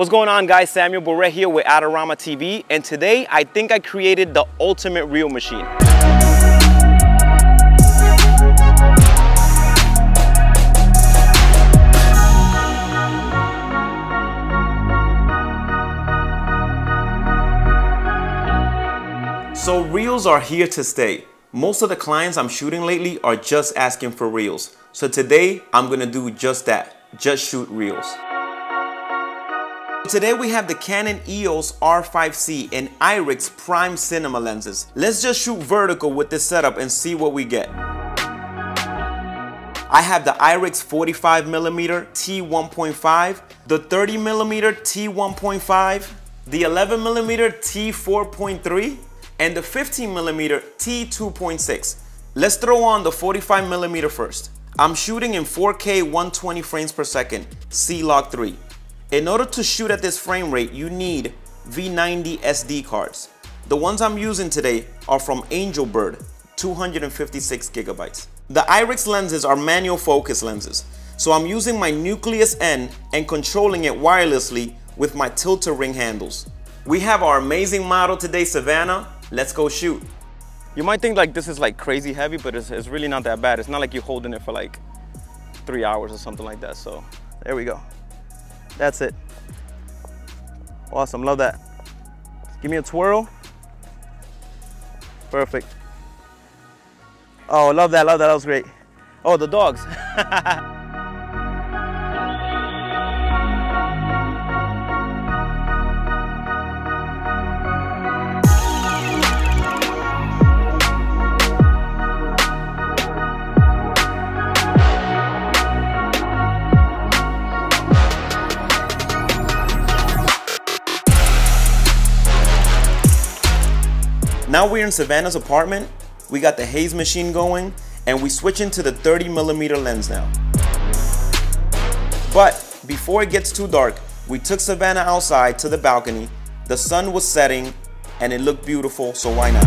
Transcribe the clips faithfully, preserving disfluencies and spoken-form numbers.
What's going on, guys? Samuel Bouret here with Adorama T V, and today I think I created the ultimate reel machine. So reels are here to stay. Most of the clients I'm shooting lately are just asking for reels. So today I'm gonna do just that, just shoot reels. Today we have the Canon E O S R five C and Irix Prime Cinema lenses. Let's just shoot vertical with this setup and see what we get. I have the Irix forty-five millimeter T one point five, the thirty millimeter T one point five, the eleven millimeter T four point three, and the fifteen millimeter T two point six. Let's throw on the forty-five millimeter first. I'm shooting in four K one twenty frames per second, C log three. In order to shoot at this frame rate, you need V ninety S D cards. The ones I'm using today are from Angelbird, two hundred fifty-six gigabytes. The Irix lenses are manual focus lenses, so I'm using my Nucleus N and controlling it wirelessly with my tilter ring handles. We have our amazing model today, Savannah. Let's go shoot. You might think like this is like crazy heavy, but it's, it's really not that bad. It's not like you're holding it for like three hours or something like that, so there we go. That's it. Awesome, love that. Give me a twirl. Perfect. Oh, love that, love that, that was great. Oh, the dogs. Now we're in Savannah's apartment, we got the haze machine going, and we switch into the thirty millimeter lens now. But before it gets too dark, we took Savannah outside to the balcony, the sun was setting, and it looked beautiful, so why not?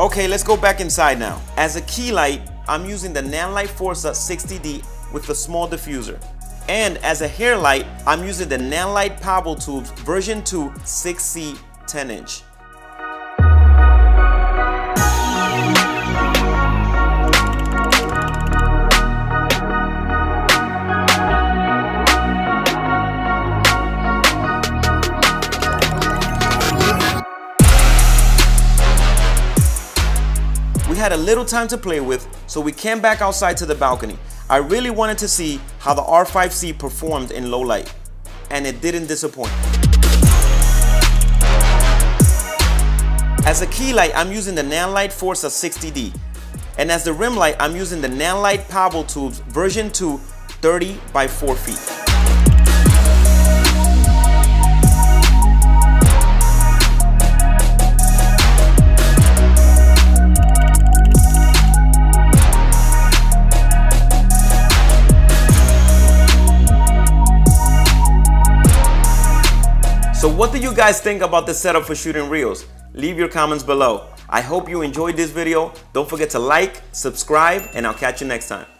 Okay, let's go back inside now. As a key light, I'm using the Nanlite Forza sixty D with a small diffuser. And as a hair light, I'm using the Nanlite PavoTube's version two six C ten inch. Had a little time to play with, so we came back outside to the balcony. I really wanted to see how the R five C performed in low light, and it didn't disappoint. As a key light, I'm using the Nanlite Forza sixty D, and as the rim light, I'm using the Nanlite PavoTube's version two thirty by four feet. So what do you guys think about the setup for shooting reels? Leave your comments below. I hope you enjoyed this video. Don't forget to like, subscribe, and I'll catch you next time.